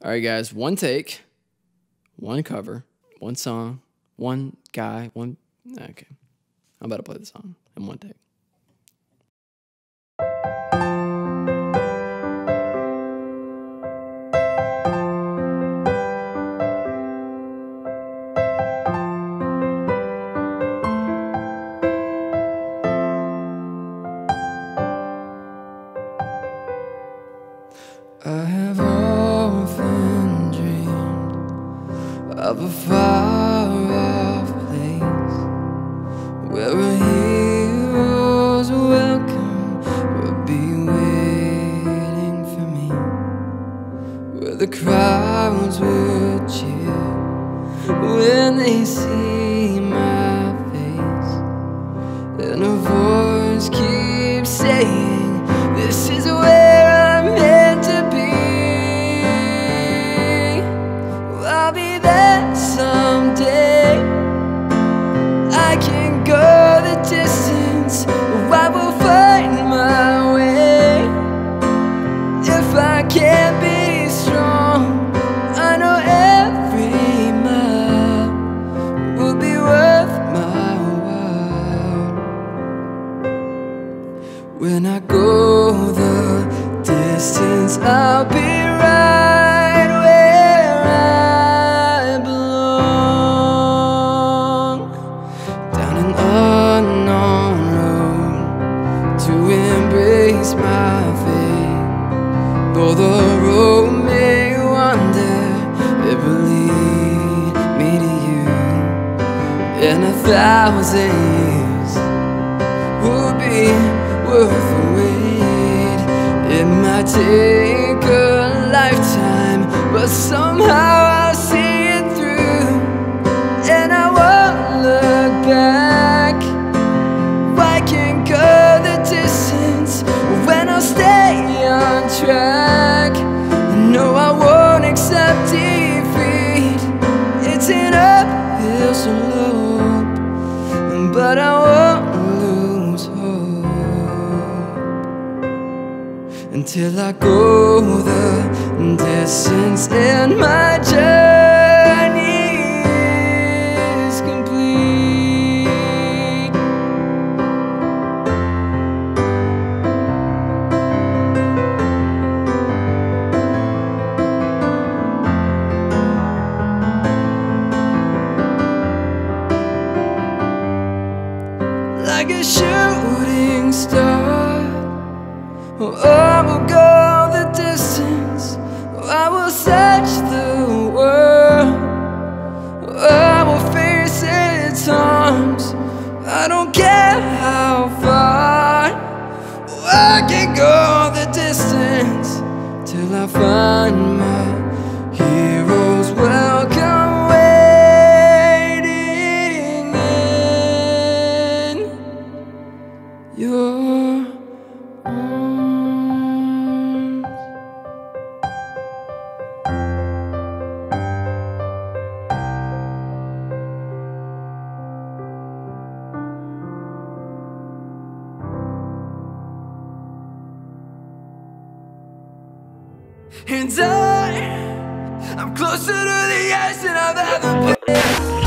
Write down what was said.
All right, guys, one take, one cover, one song, one guy, one... Okay. I'm about to play the song in one take. I have often dreamed of a far-off place where a hero's welcome would be waiting for me, where the crowds would cheer when they see my face, and a voice keeps saying, "This is where I'm headed." I'll be there someday. I can go the distance, or I will find my way. If I can't be strong, I know every mile will be worth my while. When I go the distance, I'll be right my fate. Though the road may wander, it will lead me to you. In 1,000 years will be worth the wait. It might take a lifetime, but somehow I'll see it through, and I won't look back. I can't go the distance when I'll stay on track. No, I won't accept defeat. It's an uphill slope, but I won't lose hope until I go the distance and my journey is complete. Like a shooting star, I will go the distance, I will search the world, I will face its arms. I don't care how far, I can go the distance till I find my heroes welcome. Your arms. And I'm closer to the edge than I've ever been.